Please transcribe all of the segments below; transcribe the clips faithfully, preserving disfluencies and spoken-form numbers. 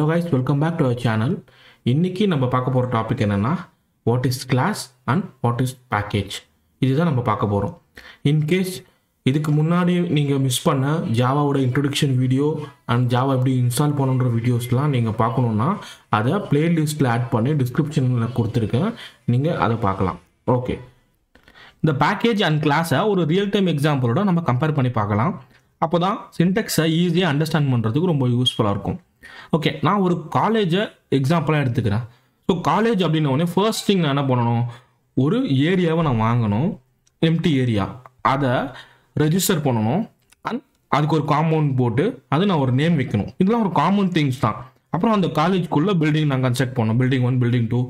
Hello guys, welcome back to our channel. இன்னைக்கு நம்ம பார்க்க போற டாபிக் என்னன்னா what is class and what is package. இதுதான் நம்ம பார்க்க போறோம். In case இதுக்கு முன்னாடி நீங்க மிஸ் பண்ண ஜாவாவோட இன்ட்ரோடக்ஷன் வீடியோ and ஜாவா எப்படி இன்ஸ்டால் பண்ணனும்ன்ற வீடியோஸ்லாம் நீங்க பார்க்கணும்னா அத பிளேலிஸ்ட்ல ஆட் பண்ணி டிஸ்கிரிப்ஷன்ல கொடுத்திருக்கேன். நீங்க அத பார்க்கலாம். Okay. The package and class ஒரு ரியல் டைம் எக்ஸாம்பிளோட நம்ம கம்பேர் பண்ணி பார்க்கலாம். அப்பதான் சின்டாக்ஸை ஈஸியா அண்டர்ஸ்டாண்ட் பண்றதுக்கு ரொம்ப யூஸ்ஃபுல்லா இருக்கும். Okay, நான் ஒரு காலேஜ் எக்ஸாம்பிளா எடுத்துக்கிறேன். சோ காலேஜ் அப்படினவனே ஃபர்ஸ்ட் thing நான் என்ன பண்ணனும்? ஒரு ஏரியாவை நான் வாங்கணும். Empty area. அத ரெஜிஸ்டர் பண்ணனும். அதுக்கு ஒரு காம்பவுண்ட் போட்டு அது நான் ஒரு நேம் வைக்கணும். இதெல்லாம் ஒரு காமன் திங்ஸ் தான். அப்புறம் அந்த காலேஜ்க்குள்ள பில்டிங் நான் கன்ஸ்ட்ரக்ட் பண்ணனும். Building one, building two,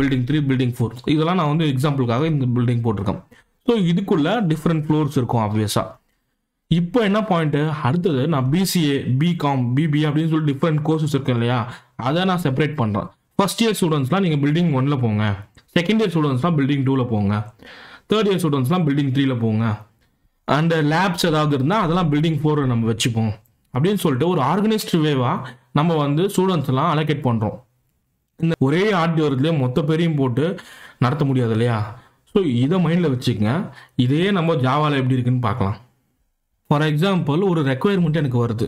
building three, building four. இதெல்லாம் நான் வந்து எக்ஸாம்பிளுக்காக இந்த பில்டிங் போட்டுர்க்கேன். சோ இதுக்குள்ள டிஃபரண்ட் ஃப்ளோர்ஸ் இருக்கும் obviously. இப்போ என்ன பாயிண்ட் அடுத்து நான் BCA BCom BB அப்படினு சொல்லி டிஃபரண்ட் கோர்सेस இருக்கு இல்லையா அத நான் செப்பரேட் பண்றேன் ஃபர்ஸ்ட் இயர் ஸ்டூடண்ட்ஸ்லாம் நீங்க பில்டிங் one ல போங்க செகண்ட் இயர் ஸ்டூடண்ட்ஸ்லாம் பில்டிங் two ல போங்க தேர்ட் இயர் ஸ்டூடண்ட்ஸ்லாம் பில்டிங் three ல போங்க and லேப்ஸ் ஏதாவது இருந்தா அதெல்லாம் பில்டிங் four ல நம்ம வெச்சுப்போம் அப்படினு சொல்லிட்டு ஒரு ஆர்கனைஸ்டு வேவா நம்ம வந்து ஸ்டூடண்ட்ஸ்லாம் அலோகேட் பண்றோம் இந்த ஒரே ஆர்டர்ல மொத்த பேரையும் போட்டு நடத்த முடியாது இல்லையா சோ இத மைண்ட்ல வெச்சுக்கங்க இதே நம்ம ஜாவால எப்படி இருக்குன்னு பார்க்கலாம் For example, ஒரு requirement எனக்கு வருது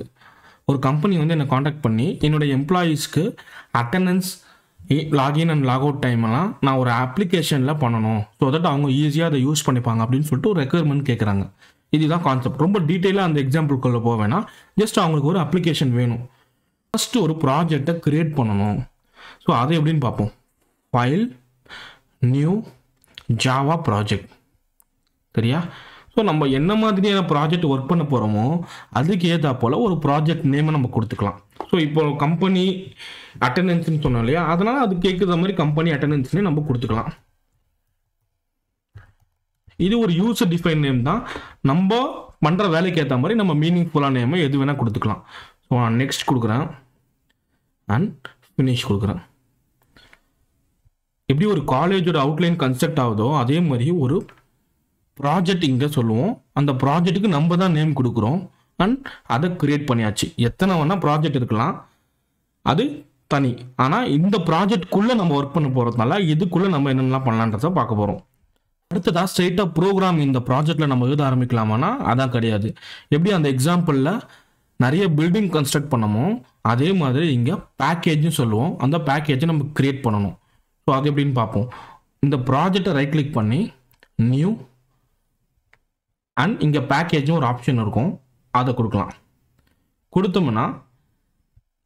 ஒரு company வந்து என்ன காண்டாக்ட் பண்ணி என்னோட எம்ப்ளாயிஸ்க்கு attendance login and logout time எல்லாம் நான் ஒரு அப்ளிகேஷன்ல பண்ணனும் சோ that அவங்க ஈஸியா அதை யூஸ் பண்ணிப்பாங்க அப்படினு சொல்லிட்டு ஒரு requirement கேக்குறாங்க இதுதான் கான்செப்ட் ரொம்ப டீடைலா அந்த எக்ஸாம்பிள் குள்ள போவேனா ஜஸ்ட் அவங்களுக்கு ஒரு அப்ளிகேஷன் வேணும் ஃபர்ஸ்ட் ஒரு ப்ராஜெக்ட்ட கிரியேட் பண்ணனும் சோ அதை எப்படின்னு பாப்போம் file new java project சரியா So, நம்ம என்ன மாதிரியான ப்ராஜெக்ட் வர்க் பண்ண போறோமோ அதுக்கு ஏதா போல ஒரு ப்ராஜெக்ட் நேம் நம்ம கொடுத்துக்கலாம். சோ இப்போ கம்பெனி அட்டெண்டன்ஸ் னு சொன்னலையா அதனால அது கேக்குற மாதிரி கம்பெனி அட்டெண்டன்ஸ் னே நம்ம கொடுத்துக்கலாம். இது ஒரு யூசர் டிஃபைன் நேம் தான். நம்ம பண்ற வேலைக்கு ஏத்த மாதிரி நம்ம மீனிங்ஃபுல்லா நேம் எது வேணா கொடுத்துக்கலாம். சோ நெக்ஸ்ட் கொடுக்கறேன் and finish கொடுக்கறேன். இப்படி ஒரு காலேஜோட அவுட்லைன் கான்செப்ட் ஆவுதோ அதே மாதிரி ஒரு ப்ராஜெக்ட் இங்க சொல்லுவோம் அந்த ப்ராஜெக்ட்டுக்கு நம்ம தான் நேம் கொடுக்கிறோம் and அத கிரியேட் பண்ணியாச்சு எத்தனை வேணா ப்ராஜெக்ட் இருக்கலாம் அது தனி ஆனா இந்த ப்ராஜெக்ட் குள்ள நம்ம வர்க் பண்ண போறதனால இதுக்குள்ள நம்ம என்னெல்லாம் பண்ணலாம்ன்றத பார்க்க போறோம் அடுத்ததா ஸ்ட்ரைட்டா புரோகிராம் இந்த ப்ராஜெக்ட்ல நம்ம எழுத ஆரம்பிக்கலாமானா அதான் கிடையாது எப்படி அந்த எக்ஸாம்பிள்ல நிறைய பில்டிங் கன்ஸ்ட்ரக்ட் பண்ணமோ அதே மாதிரி இங்க பேக்கேஜ் னு சொல்லுவோம் அந்த பேக்கேஜை நம்ம கிரியேட் பண்ணனும் சோ அது எப்படின்னு பாப்போம் இந்த ப்ராஜெக்ட்ட ரைட் கிளிக் பண்ணி நியூ And இங்க பேக்கேஜும் ஒரு ஆப்ஷன் இருக்கும் அத கொடுக்கலாம் கொடுத்தோம்னா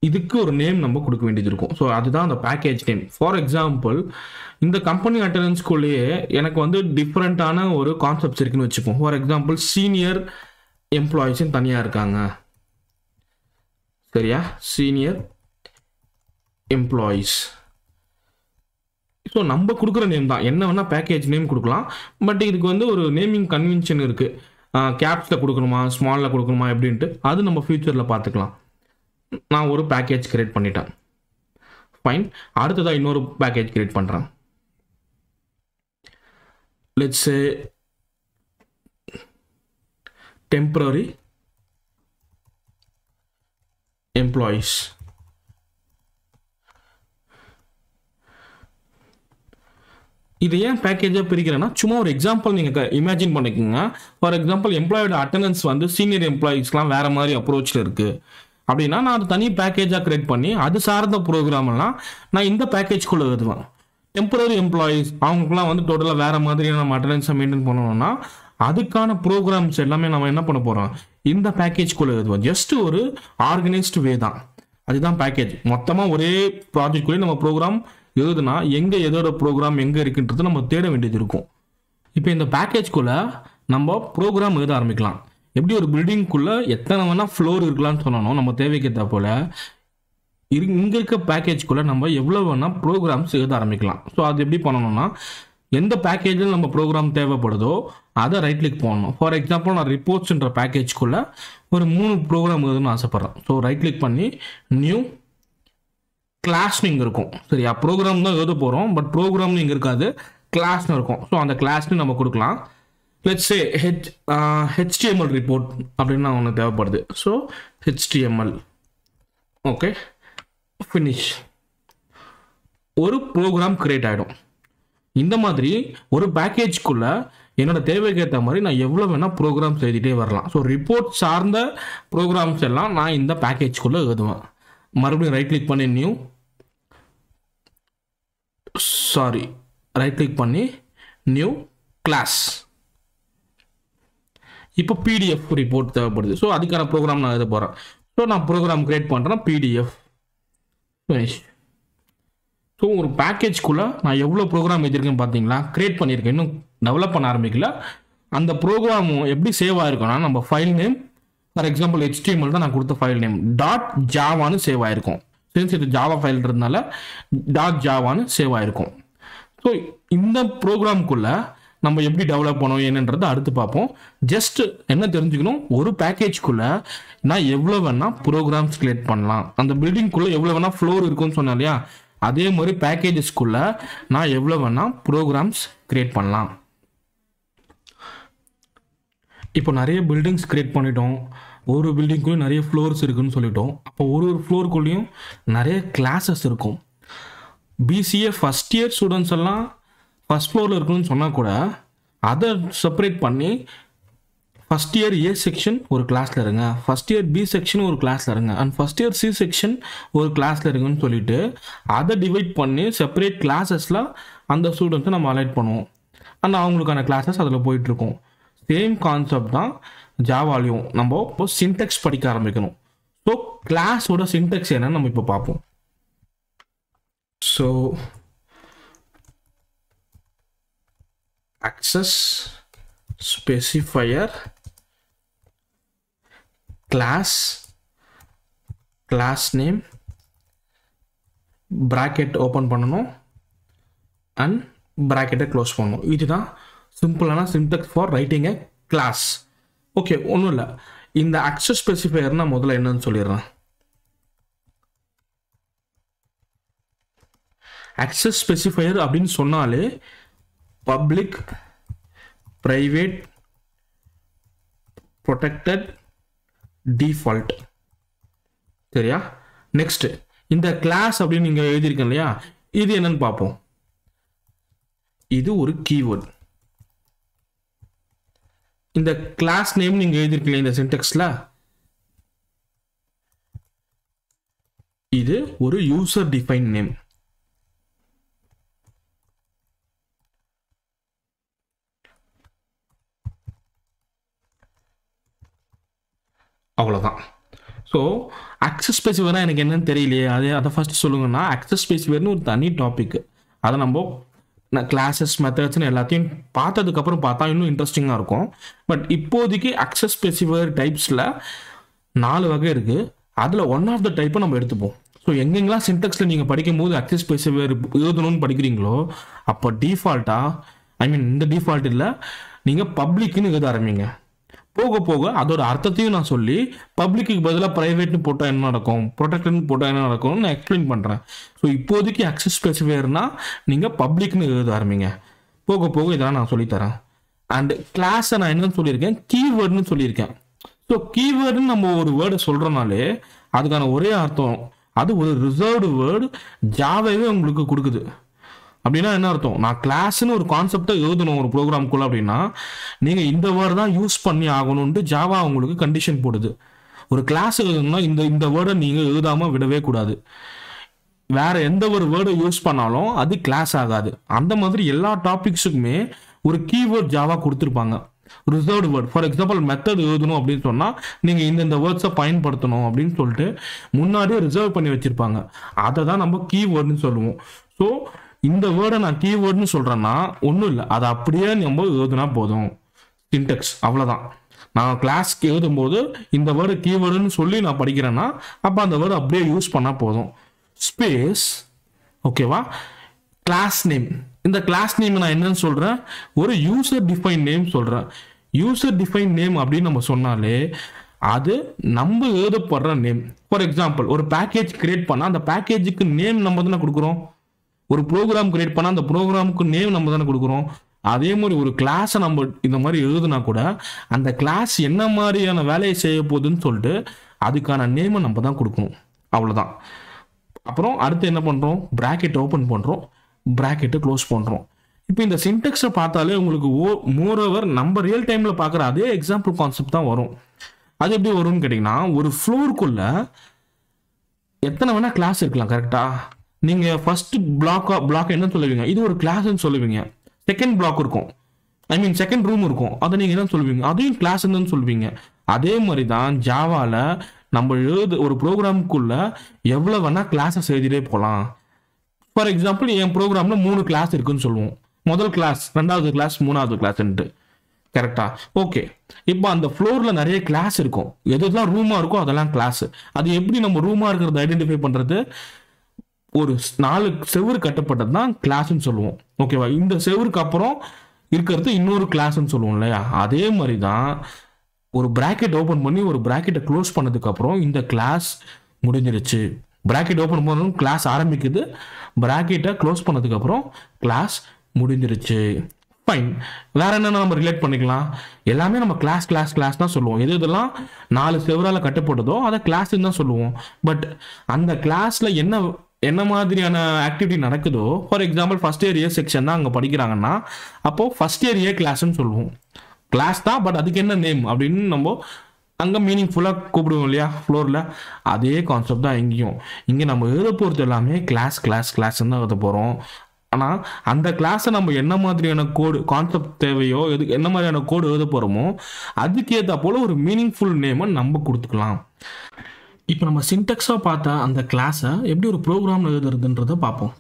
இதுக்கு ஒரு நேம் நம்ம கொடுக்க வேண்டியது இருக்கும் சோ அதுதான் அந்த பேக்கேஜ் நேம் ஃபார் எக்ஸாம்பிள் இந்த கம்பெனி அட்டெண்டன்ஸ் குள்ளேயே எனக்கு வந்து டிஃபரண்டான ஒரு கான்செப்ட்ஸ் இருக்குன்னு வெச்சுப்போம் ஃபார் எக்ஸாம்பிள் சீனியர் எம்ப்ளாயிஸ் தனியா இருக்காங்க சரியா சீனியர் எம்ப்ளாயிஸ் சோ நம்ம குடுக்குற நேம் தான் என்ன வேணா பேக்கேஜ் நேம் கொடுக்கலாம் பட் இதுக்கு வந்து ஒரு நேமிங் கன்வென்ஷன் இருக்கு கேப்ஸ்ல கொடுக்கணுமா ஸ்மால்ல கொடுக்கணுமா அப்படினு அது நம்ம ஃபியூச்சர்ல பாத்துக்கலாம் நான் ஒரு பேக்கேஜ் கிரியேட் பண்ணிட்டேன் ஃபைன் அடுத்து தான் இன்னொரு பேக்கேஜ் கிரியேட் பண்றேன் லெட்ஸ் சே டெம்பரரி எம்ப்ளாயிஸ் இது ஏன் பேக்கேஜா பிரிக்கிறேன்னா சும்மா ஒரு எக்ஸாம்பிள் நீங்க இமேஜின் பண்ணிக்கங்க ஃபார் எக்ஸாம்பிள் எம்ப்ளாயோட அட்டெண்டன்ஸ் வந்து சீனியர் எம்ப்ளாயிஸ்லாம் வேற மாதிரி அப்ரோச்ல இருக்கு அப்படினா நான் அது தனி பேக்கேஜா கிரியேட் பண்ணி அது சார்ந்த புரோகிராம் எல்லாம் நான் இந்த பேக்கேஜ் குள்ள எழுதுவேன் டெம்பரரி எம்ப்ளாயிஸ் அவங்கக்குலாம் வந்து டோட்டலா வேற மாதிரியான நம்ம அட்டெண்டன்ஸ் மெயின்டெய்ன் பண்ணனும்னா அதுக்கான புரோகிராம்ஸ் எல்லாமே நாம என்ன பண்ண போறோம் இந்த பேக்கேஜ் குள்ள எழுதுவோம் ஜஸ்ட் ஒரு ஆர்கனைஸ்டு வே தான் அதுதான் பேக்கேஜ் மொத்தமா ஒரே ப்ராஜெக்ட் குள்ள நம்ம புரோகிராம் எழுதுனா எங்க எதோட ப்ரோக்ராம் எங்க இருக்குன்றது நம்ம தேட வேண்டியது இருக்கும் இப்போ இந்த பேக்கேஜ்க்குள்ள நம்ம ப்ரோக்ராம் எழுத ஆரம்பிக்கலாம் எப்படி ஒரு பில்டிங் குள்ள எத்தனை வேணா ஃப்ளோர் இருக்கலாம்னு சொன்னோம் நம்ம தேவைக்கேத்த போல இங்க இருக்க பேக்கேஜ்க்குள்ள நம்ம எவ்வளவு வேணா ப்ரோக்ராம்ஸ் எழுத ஆரம்பிக்கலாம் சோ அது எப்படி பண்ணனும்னா எந்த பேக்கேஜ்ல நம்ம ப்ரோக்ராம் தேவைப்படுதோ அத ரைட் கிளிக் பண்ணனும் ஃபார் எக்ஸாம்பிள் நான் ரிப்போர்ட்ஸ்ன்ற பேக்கேஜ்க்குள்ள ஒரு மூணு ப்ரோக்ராம் எழுதணும்னு ஆசைப்படுறேன் சோ ரைட் கிளிக் பண்ணி நியூ கிளாஸ் னு இருக்கும் சரியா புரோகிராம் தான் எழுத போறோம் பட் புரோகிராம் இங்க இருக்காது கிளாஸ் னு இருக்கும் சோ அந்த கிளாஸ் னு நம்ம கொடுக்கலாம் let's say H T M L report அப்படினா ஒன்னு தேவைப்படுது so H T M L okay finish ஒரு program create ஆயிடும். இந்த மாதிரி ஒரு package குள்ள என்னோட தேவைக்கு ஏத்த மாதிரி நான் எவ்வளவு வேணா programs எழுதிட்டே வரலாம். சோ report சார்ந்த programs எல்லாம் நான் இந்த package குள்ள எழுதுவேன். மறுபடியும் right click பண்ணி new sorry right click பண்ணி new class இப்போ pdf report தேவைப்படுது. சோ அதுக்கான program நான் எழுத போறேன். சோ நான் program create பண்றேன் pdf finish. So, ஒரு package குள்ள நான் எவ்வளவு program எழுதிருக்கேன் பாத்தீங்களா? create பண்ணிருக்கேன். இன்னும் develop பண்ண ஆரம்பிக்கல. அந்த program எப்படி சேவ் ஆயிருக்கும்னா நம்ம file name for example H T M L தான் நான் கொடுத்த file name .java னு சேவ் ஆயிருக்கும். since இது java file ன்றதால .java னு சேவ் ஆயிருக்கும். சோ இந்த program குள்ள நம்ம எப்படி டெவலப் பண்ணோம் என்னன்றதை அடுத்து பாப்போம். just என்ன தெரிஞ்சுக்கணும், ஒரு பேக்கேஜ் குள்ள நான் எவ்வளவு வேணா programs create பண்ணலாம். அந்த building குள்ள எவ்வளவு வேணா floor இருக்கும்னு சொன்னாலியா, அதே மாதிரி packages குள்ள நான் எவ்வளவு வேணா programs create பண்ணலாம். இப்போ நிறைய buildings create பண்ணிட்டோம். ஒரு building குள்ள நிறைய floors இருக்குன்னு சொல்லிட்டோம். அப்ப ஒரு ஒரு floor குள்ளயும் நிறைய classes இருக்கும். B C A first year students எல்லாம் first floorல இருக்குன்னு சொன்னா கூட அதை செப்பரேட் பண்ணி first year A section ஒரு கிளாஸ்ல இருங்க, first year B section ஒரு கிளாஸ்ல இருங்க, and first year C section ஒரு கிளாஸ்ல இருங்கன்னு சொல்லிட்டு அதை டிவைட் பண்ணி செப்பரேட் கிளாसेसல அந்த ஸ்டூடண்ட்ஸ் நம்ம அலைட் பண்ணுவோம். and அவங்களுக்கான கிளாसेस அதுல போயிட்டு இருக்கும். சேம் கான்செப்ட் தான் ஜாவாலயும். நம்ம இப்போ சின்டாக்ஸ் படிக்க ஆரம்பிக்கணும். சோ கிளாஸோட சின்டாக்ஸ் என்னன்னு நம்ம இப்போ பாப்போம். So access specifier class, class name, bracket open பண்ணனும் and bracket close பண்ணனும். இதுதான் சிம்பிளான syntax for writing a class. ஓகே, ஒண்ணும் இல்ல. இந்த access specifier னா முதல்ல என்னன்னு சொல்லிடுறேன். access specifier அப்படினு சொன்னாலே public, private, protected, default. சரியா? next இந்த class அப்படினு நீங்க எழுதிருக்கீங்க இல்லையா, இது என்னன்னு பாப்போம். இது ஒரு keyword. இந்த class name நீங்க எழுதிருக்கீங்க இந்த syntaxல, இது ஒரு user defined name. அவ்வளவுதான். சோ access specifier எனக்கு என்னன்னு தெரியலையே, அதே அதை ஃபர்ஸ்ட் சொல்லுங்கன்னா access specifier னு ஒரு தனி டாபிக். அதை நம்ம classes, methods னு எல்லாத்தையும் பார்த்ததுக்கு அப்புறம் பார்த்தா இன்னும் இன்ட்ரெஸ்டிங்கா இருக்கும். பட் இப்போதைக்கு access specifier டைப்ஸ்ல நாலு வகை இருக்கு. அதுல ஒன் ஆஃப் த டைப்பை நம்ம எடுத்துப்போம். சோ எங்கெங்கெல்லாம் சின்டாக்ஸ்ல நீங்க படிக்கும் போது access specifier எழுதணும்னு படிக்கிறீங்களோ அப்போ டிஃபால்ட்டா ஐ மீன் இந்த டிஃபால்ட் இல்ல, நீங்க பப்ளிக்னு எழுத ஆரம்பிங்க. போக போக அதோட அர்த்தத்தையும் நான் சொல்லி பப்ளிக்கு பதிலாக பிரைவேட்னு போட்டால் என்ன நடக்கும், ப்ரொடெக்டட்னு போட்டால் என்ன நடக்கும்னு நான் எக்ஸ்பிளைன் பண்ணுறேன். ஸோ இப்போதைக்கு access specifierனா நீங்கள் பப்ளிக்னு எழுத ஆரம்பிங்க. போக போக இதெல்லாம் நான் சொல்லித்தரேன். அண்ட் கிளாஸை நான் என்னன்னு சொல்லியிருக்கேன், கீவேர்டுன்னு சொல்லியிருக்கேன். ஸோ கீவேர்டுன்னு நம்ம ஒரு வேர்டை சொல்கிறோம்னாலே அதுக்கான ஒரே அர்த்தம் அது ஒரு ரிசர்வ்டு வேர்டு ஜாவாவே உங்களுக்கு கொடுக்குது. அப்படின்னா என்ன அர்த்தம், நான் கிளாஸ்ன்னு ஒரு கான்செப்டை எழுதணும் ஒரு ப்ரோக்ராம்குள்ள அப்படின்னா நீங்கள் இந்த வேர்டு தான் யூஸ் பண்ணி ஆகணும்னு ஜாவா உங்களுக்கு கண்டிஷன் போடுது. ஒரு கிளாஸ் எழுதணும்னா இந்த இந்த வேர்டை நீங்கள் எழுதாமல் விடவே கூடாது. வேற எந்த ஒரு வேர்டை யூஸ் பண்ணாலும் அது கிளாஸ் ஆகாது. அந்த மாதிரி எல்லா டாபிக்ஸுக்குமே ஒரு கீவேர்ட் ஜாவா கொடுத்துருப்பாங்க, reserved word. For example method எழுதணும் அப்படின்னு சொன்னால் நீங்கள் இந்த இந்த வேர்ட்ஸை பயன்படுத்தணும் அப்படின்னு சொல்லிட்டு முன்னாடியே ரிசர்வ் பண்ணி வச்சுருப்பாங்க. அதை தான் நம்ம கீவேர்டுன்னு சொல்லுவோம். ஸோ இந்த வேர்டை நான் கீவேர்டுன்னு சொல்கிறேன்னா ஒன்றும் இல்லை, அது அப்படியே நம்ம எழுதுனா போதும். சின்டெக்ஸ் அவ்வளோதான். நான் கிளாஸ்க்கு எழுதும்போது இந்த வேர்டு கீவேர்டுன்னு சொல்லி நான் படிக்கிறேன்னா அப்போ அந்த வேர்டு அப்படியே யூஸ் பண்ணால் போதும். ஸ்பேஸ் ஓகேவா. கிளாஸ் நேம், இந்த கிளாஸ் நேம் நான் என்னன்னு சொல்கிறேன், ஒரு யூசர் டிஃபைன் நேம் சொல்கிறேன். யூசர் டிஃபைன் நேம் அப்படின்னு நம்ம சொன்னாலே அது நம்ம எழுதப்படுற நேம். ஃபார் எக்ஸாம்பிள் ஒரு பேக்கேஜ் கிரியேட் பண்ணால் அந்த பேக்கேஜுக்கு நேம் நம்ம தானே கொடுக்குறோம். ஒரு ப்ரோக்ராம் கிரியேட் பண்ணால் அந்த ப்ரோக்ராமுக்கு நேம் நம்ம தானே கொடுக்குறோம். அதே மாதிரி ஒரு கிளாஸை நம்ம இந்த மாதிரி எழுதுனா கூட அந்த கிளாஸ் என்ன மாதிரியான வேலையை செய்ய போகுதுன்னு சொல்லிட்டு அதுக்கான நேமை நம்ம தான் கொடுக்கணும். அவ்வளோதான். அப்புறம் அடுத்து என்ன பண்றோம் bracket open பண்றோம் bracket close பண்றோம் இப்போ இந்த syntax பார்த்தாலே உங்களுக்கு moreover நம்ம real timeல பார்க்குற அதே example concept தான் வரும் அது எப்படி வரும்னு கேட்டினா ஒரு floor குள்ள எத்தனை வேணா class இருக்கலாம் கரெக்ட்டா நீங்க first block block என்ன சொல்லுவீங்க இது ஒரு class ன்னு சொல்லுவீங்க second block இருக்கும் I mean second room இருக்கும் அத நீங்க என்ன சொல்லுவீங்க அதையும் class ன்னு சொல்லுவீங்க அதே மாதிரி தான் ஜாவால நம்ம எழுது ஒரு ப்ரோகிராம்க்குள்ள எவ்வளவு வேணா கிளாसेस எழுதிடே போலாம் ஃபார் எக்ஸாம்பிள் இந்த ப்ரோகிராம்ல மூணு கிளாஸ் இருக்குன்னு சொல்லுவோம் முதல் கிளாஸ் இரண்டாவது கிளாஸ் மூணாவது கிளாஸ்ன்றது கரெக்ட்டா ஓகே இப்போ அந்த ஃப்ளோர்ல நிறைய கிளாஸ் இருக்கும் எதுதெல்லாம் ரூமா இருக்கோ அதெல்லாம் கிளாஸ் அது எப்படி நம்ம ரூமா இருக்குறதை ஐடென்டிஃபை பண்றது ஒரு நாலு செவுறு கட்டப்பட்டது தான் கிளாஸ்னு சொல்லுவோம் ஓகேவா இந்த செவுருக்கு அப்புறம் இருக்குறது இன்னொரு கிளாஸ்னு சொல்லுவோம் இல்லையா அதே மாதிரி தான் ஒரு bracket open பண்ணி ஒரு bracket close பண்ணதுக்கு அப்புறம் இந்த class முடிஞ்சிருச்சு bracket open பண்ணனும் class ஆரம்பிக்குது bracket close பண்ணதுக்கு அப்புறம் class முடிஞ்சிருச்சு fine வேற என்ன நாம ரிலேட் பண்ணிக்கலாம் எல்லாமே நம்ம class class class தான் சொல்லுவோம் இது இதெல்லாம் நாலு செவரால கட்டப்பட்டதோ அத class ன்னு தான் சொல்லுவோம் பட் அந்த classல என்ன என்ன மாதிரியான activity நடக்குதோ for example first year section தான் அங்க படிக்கறாங்கன்னா அப்போ first year class ன்னு சொல்லுவோம் class தான் பட் அதுக்கு என்ன நேம் அப்படினு நம்ம அங்க மீனிங்ஃபுல்லா கூப்பிடுவோம் இல்லையா ஃப்ளோர்ல அதே கான்செப்ட் தான் இங்கேயும் இங்க நம்ம எழுத போறது எல்லாமே class class class ன்னு எழுத போறோம் ஆனா அந்த கிளாஸை நம்ம என்ன மாதிரியான கோட் கான்செப்ட் தேவையோ என்ன மாதிரியான கோட் எழுத போறோமோ அதுக்கு ஏத்த போல ஒரு மீனிங்ஃபுல் நேம் நம்ம கொடுத்துக்கலாம் இப்போ நம்ம சின்டாக்ஸா பார்த்தா அந்த கிளாஸை எப்படி ஒரு ப்ரோகிராம்ல எழுதுறதுன்றத பாப்போம்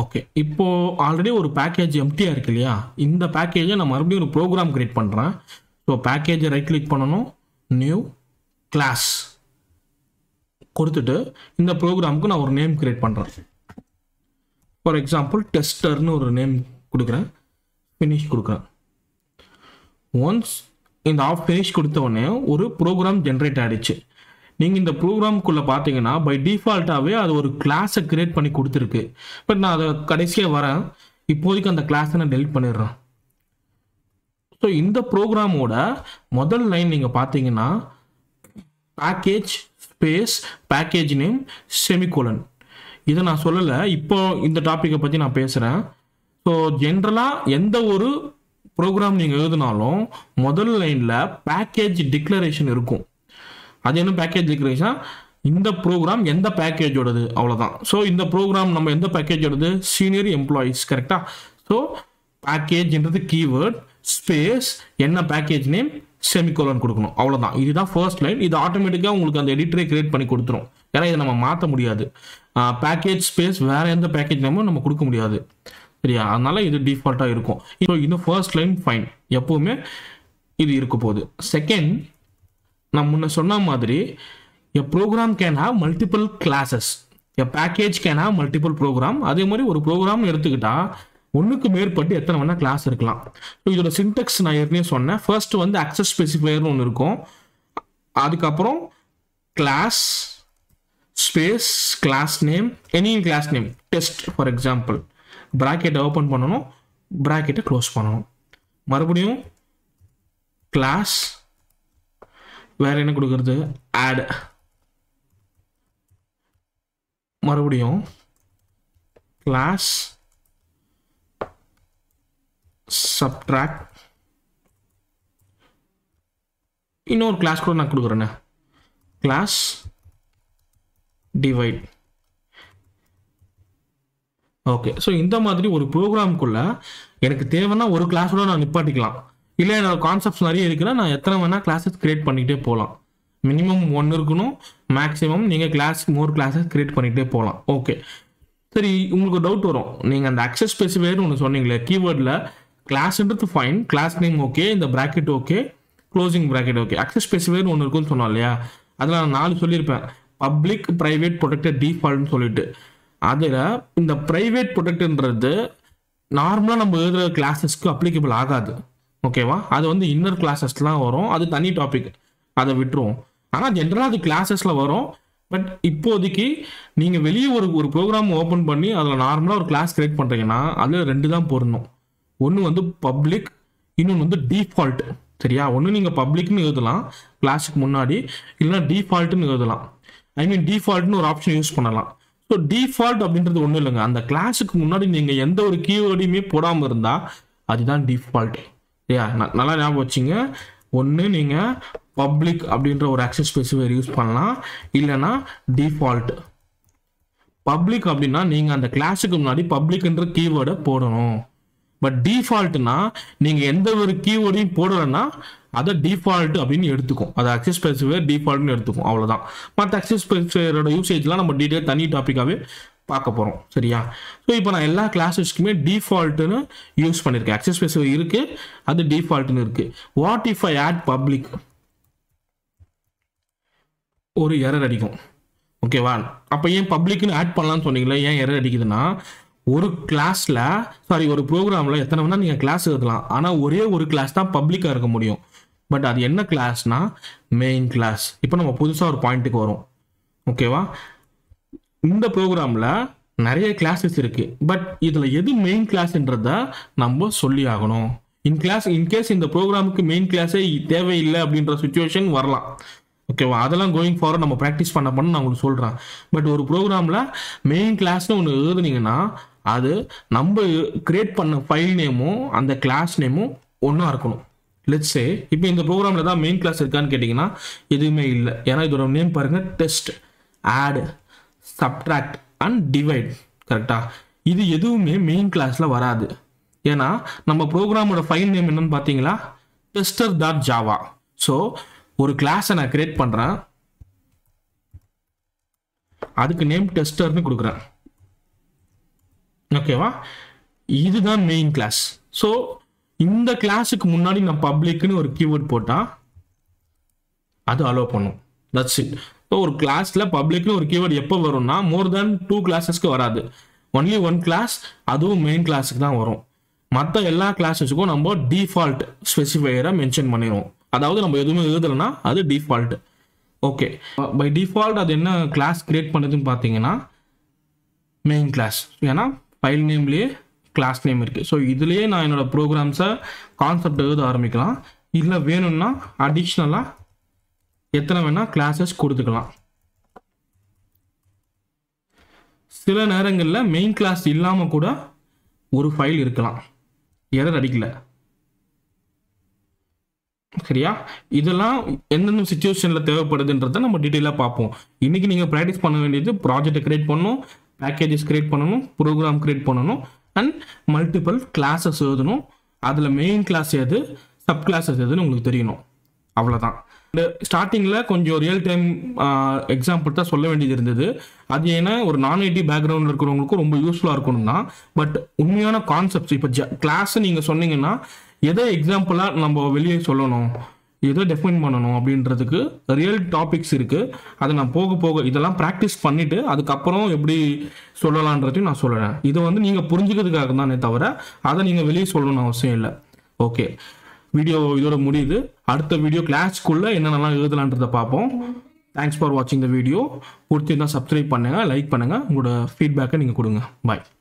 Okay, இப்போ ஆல்ரெடி ஒரு பேக்கேஜ் எம்ப்டியா இருக்கு இல்லையா இந்த பேக்கேஜை நான் மறுபடியும் ஒரு ப்ரோகிராம் கிரியேட் பண்றேன் சோ பேக்கேஜை ரைட் கிளிக் பண்ணனும் நியூ கிளாஸ் கொடுத்துட்டு இந்த ப்ரோகிராமுக்கு நான் ஒரு நேம் கிரியேட் பண்றேன் for example டெஸ்டர்னு ஒரு நேம் கொடுக்கிறேன் finish கொடுக்கிறேன் once இந்த ஆஃப் finish கொடுத்த உடனே ஒரு ப்ரோகிராம் ஜெனரேட் ஆயிடுச்சு நீங்க இந்த ப்ரோகிராம்க்குள்ள பாத்தீங்கன்னா பை டிஃபால்ட்டாவே அது ஒரு கிளாஸை கிரியேட் பண்ணி கொடுத்திருக்கு பட் நான் அத கடைசியா வரேன் இப்போதைக்கு அந்த கிளாஸை நான் delete பண்ணிடுறேன் சோ இந்த ப்ரோகிராமோட முதல் லைன் நீங்க பாத்தீங்கன்னா package space package name semicolon இத நான் சொல்லல இப்போ இந்த டாபிக்கை பத்தி நான் பேசுறேன் சோ ஜெனரலா எந்த ஒரு ப்ரோகிராம் நீங்க எழுதினாலும் முதல் லைன்ல package declaration இருக்கும் அது என்ன பேக்கேஜ் டிக்ளரேஷனா இந்த புரோகிராம் எந்த பேக்கேஜோடது அவ்வளவுதான் சோ இந்த புரோகிராம் நம்ம எந்த பேக்கேஜோடது சீனியர் எம்ப்ளாயிஸ் கரெக்ட்டா சோ பேக்கேஜ்ன்றது கீவேர்ட் ஸ்பேஸ் என்ன பேக்கேஜ் நேம் செமிகோலன் கொடுக்கணும் அவ்வளவுதான் இதுதான் ஃபர்ஸ்ட் லைன் இது ஆட்டோமேட்டிக்கா உங்களுக்கு அந்த எடிட்டரே கிரியேட் பண்ணி கொடுத்துரும் ஏனா இத நம்ம மாத்த முடியாது பேக்கேஜ் ஸ்பேஸ் வேற எந்த பேக்கேஜ் நேமும் நம்ம கொடுக்க முடியாது சரியா அதனால இது டிஃபால்ட்டா இருக்கும் சோ இது ஃபர்ஸ்ட் லைன் ஃபைன் எப்பவுமே இது இருக்க போகுது செகண்ட் நான் முன்ன சொன்ன மாதிரி a program can have multiple classes a package can have multiple program அதே மாதிரி ஒரு program எடுத்துக்கிட்டா ஒண்ணுக்கு மேற்பட்டு எத்தனை வேணா கிளாஸ் இருக்கலாம் சோ இதோட syntax நான் ஏற்கனவே சொன்னேன் first வந்து access specifier ன்னு ஒன்னு இருக்கும் அதுக்கு அப்புறம் class space class name any class name test for example bracket open பண்ணனும் bracket close பண்ணனும் மறுபடியும் class வேற என்ன கொடுக்கிறது add மறுபடியும் class subtract இன்னொரு class கூட நான் கொடுக்கிறேன் class divide ஓகே சோ இந்த மாதிரி ஒரு ப்ரோகிராம்க்குள்ள எனக்கு தேவைனா ஒரு கிளாஸோட நான் நிப்பாட்டிக்கலாம் இல்ல நான் கான்செப்ட்ஸ் நிறைய இருக்குனா நான் எத்தனை வேணா கிளாसेस கிரியேட் பண்ணிட்டே போலாம் மினிமம் one இருக்கணும் மேக்ஸिमम நீங்க கிளாஸ் மோர் கிளாसेस கிரியேட் பண்ணிட்டே போலாம் ஓகே சரி உங்களுக்கு டவுட் வரும் நீங்க அந்த access specifier ன்னு சொன்னீங்களே கீவேர்ட்ல கிளாஸ்ன்றது ஃபைன் கிளாஸ் நேம் ஓகே இந்த bracket okay closing bracket okay access specifier ஒன்னு இருக்குன்னு சொன்னாலையா அதல நான் நாலு சொல்லி இருப்பேன் public private protected default ன்னு சொல்லிட்டு அதல இந்த private protectன்றது நார்மலா நம்ம எழுதுற கிளாसेसக்கு applicable ஆகாது ஓகேவா அது வந்து இன்னர் கிளாसेसலாம் வரும் அது தனி டாபிக் அத விட்டுறோம் ஆனா ஜெனரலா அது கிளாसेसல வரும் பட் இப்போதைக்கு நீங்க வெளிய ஒரு ஒரு புரோகிராம் ஓபன் பண்ணி அதுல நார்மலா ஒரு கிளாஸ் கிரியேட் பண்றீங்கன்னா அதுல ரெண்டு தான் போறணும் ஒன்னு வந்து பப்ளிக் இன்னொன்னு வந்து டிஃபால்ட் சரியா ஒன்னு நீங்க பப்ளிக் னு எழுதலாம் கிளாஸ்க்கு முன்னாடி இல்லனா டிஃபால்ட் னு எழுதலாம் ஐ மீன் டிஃபால்ட் னு ஒரு ஆப்ஷன் யூஸ் பண்ணலாம் So default அப்படின்றது ஒண்ணு இல்லங்க அந்த கிளாஸ்க்கு முன்னாடி நீங்க எந்த ஒரு கீவேர்டையுமே போடாம இருந்தா அதுதான் default சரியா நல்லா ஞாபகம் வச்சுங்க ஒண்ணு நீங்க public அப்படிங்கற ஒரு access specifier யூஸ் பண்ணலாம் இல்லனா default public அப்படினா நீங்க அந்த கிளாஸ்க்கு முன்னாடி publicன்ற keyword போடணும் but defaultனா நீங்க எந்த ஒரு keywordயும் போடலனா அது default அப்படினு எடுத்துக்கும் அது access specifier default னு எடுத்துக்கும் அவ்வளவுதான் மத்த access specifier ஓட யூசேஜ்லாம் நம்ம டீடைலா தனி டாபிக்காவே பார்க்க போறோம் சரியா சோ இப்போ நான் எல்லா கிளாसेसக்குமே default னு யூஸ் பண்ணிருக்கேன் access specifier இருக்கு அது default னு இருக்கு what if I add public ஒரு எரர் அடிக்கும் ஓகேவா அப்ப ஏன் public னு ஆட் பண்ணலாம்னு சொன்னீங்களே ஏன் எரர் அடிக்குதுன்னா ஒரு கிளாஸ்ல சாரி ஒரு புரோகிராம்ல எத்தனை வேணா நீங்க கிளாஸ் எழுதலாம் ஆனா ஒரே ஒரு கிளாஸ் தான் பப்ளிக்கா இருக்க முடியும் பட் அது என்ன கிளாஸ்னா மெயின் கிளாஸ் இப்போ நம்ம புதுசா ஒரு பாயிண்ட்க்கு வரோம் ஓகேவா இந்த புரோகிராம்ல நிறைய கிளாसेस இருக்கு பட் இதுல எது மெயின் கிளாஸ்ன்றத நம்ம சொல்லி ஆகணும் இன் கிளாஸ் இன் கேஸ் இந்த புரோகிராமுக்கு மெயின் கிளாஸே தேவை இல்ல அப்படிங்கற சிச்சுவேஷன் வரலாம் ஓகேவா அதெல்லாம் going forward நம்ம பிராக்டீஸ் பண்ண பண்ண நான் உங்களுக்கு சொல்றேன் பட் ஒரு புரோகிராம்ல மெயின் கிளாஸ்ல ஒன்னு எழுதுனீங்கனா அது நம்ம கிரியேட் பண்ண ஃபைல் நேமும் அந்த கிளாஸ் நேமும் ஒண்ணா இருக்கணும் let's say இப்போ இந்த புரோகிராம்ல தான் மெயின் கிளாஸ் இருக்கான்னு கேட்டிங்கனா எதுமே இல்ல ஏனா இதோட நேம் பாருங்க test add subtract and divide கரெக்ட்டா இது எதுவுமே மெயின் கிளாஸ்ல வராது ஏனா நம்ம புரோகிராமோட ஃபைல் நேம் என்னன்னு பாத்தீங்களா tester.java சோ ஒரு கிளாஸ் நான் கிரியேட் பண்றேன் அதுக்கு நேம் டெஸ்டர் னு கொடுக்கிறேன் ஓகேவா இதுதான் மெயின் கிளாஸ் சோ இந்த கிளாஸ்க்கு முன்னாடி நான் பப்ளிக் னு ஒரு keyword போட்டா அது அலோ பண்ணும் தட்ஸ் இட் சோ ஒரு கிளாஸ்ல பப்ளிக் னு ஒரு keyword எப்ப வரும்னா மோர் than two classes க்கு வராது only one class அதுவும் மெயின் கிளாஸ்க்கு தான் வரும் மத்த எல்லா கிளாसेसக்கும் நம்ம டிஃபால்ட் ஸ்பெசிஃபையரை மென்ஷன் பண்ணிரோம் அதாவது நம்ம எதுமே எழுதலனா அது டிஃபால்ட் ஓகே பை டிஃபால்ட் அது என்ன கிளாஸ் கிரியேட் பண்ணதுன்னு பாத்தீங்கன்னா மெயின் கிளாஸ் ஏனா ஃபைல் நேம்லயே கிளாஸ் நேம் இருக்கு சோ இதுலயே நான் என்னோட புரோகிராம்ஸ் கான்செப்ட் எழுத ஆரம்பிக்கலாம் இல்ல வேணும்னா அடிஷனலா எத்தனை வேணா கிளாसेस கொடுத்துக்கலாம் சில நேரங்கள்ல மெயின் கிளாஸ் இல்லாம கூட ஒரு ஃபைல் இருக்கலாம் எரர் அடிக்கல சரியா இதெல்லாம் என்னென்ன சிச்சுவேஷன்ல தேவைப்படுதுன்றதை நம்ம டீடைலா பாப்போம் இன்னைக்கு நீங்க பிராக்டீஸ் பண்ண வேண்டியது ப்ராஜெக்ட் கிரியேட் பண்ணனும் packages create பண்ணனும் program create பண்ணனும் and multiple classes எழுதணும் அதுல main class எது sub classes எதுன்னு உங்களுக்கு தெரியணும் அவ்வளவுதான் ஸ்டார்டிங்ல கொஞ்சம் real time example தான் சொல்ல வேண்டியது இருந்தது அது ஏனா ஒரு நான் ஐடி பேக்ரவுண்ட்ல இருக்குறவங்களுக்கு ரொம்ப யூஸ்ஃபுல்லா இருக்கும்னா பட் உண்மையான கான்செப்ட்ஸ் இப்ப class நீங்க சொன்னீங்கன்னா எதை எக்ஸாம்பிளா நம்ம வெளிய சொல்லணும் இத டெஃபைன் பண்ணனும் அப்படிங்கிறதுக்கு ரியல் டாபிக்ஸ் இருக்கு அத நான் போக போக இதெல்லாம் பிராக்டீஸ் பண்ணிட்டு அதுக்கு அப்புறம் எப்படி சொல்லலாம்ன்றதை நான் சொல்றேன் இது வந்து நீங்க புரிஞ்சிக்கிறதுக்காக தானே தவிர அத நீங்க வெளிய சொல்லணும் அவசியம் இல்ல ஓகே வீடியோ இதோட முடியுது அடுத்த வீடியோ கிளாஸ்க்குள்ள என்னென்னலாம் எழுதலாம்ன்றதை பாப்போம் thanks for watching the video புடிச்சிருந்தா subscribe பண்ணுங்க லைக் பண்ணுங்க உங்களோட feedback-ஐ நீங்க கொடுங்க bye